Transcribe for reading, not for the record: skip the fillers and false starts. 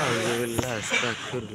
أعوذ بالله استغفر الله.